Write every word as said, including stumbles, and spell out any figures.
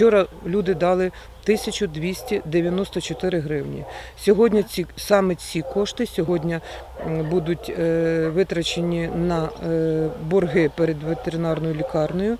Вчора люди дали тисячу двісті дев'яносто чотири гривні. Сьогодні ці, саме ці кошти сьогодні будуть е, витрачені на е, борги перед ветеринарною лікарнею.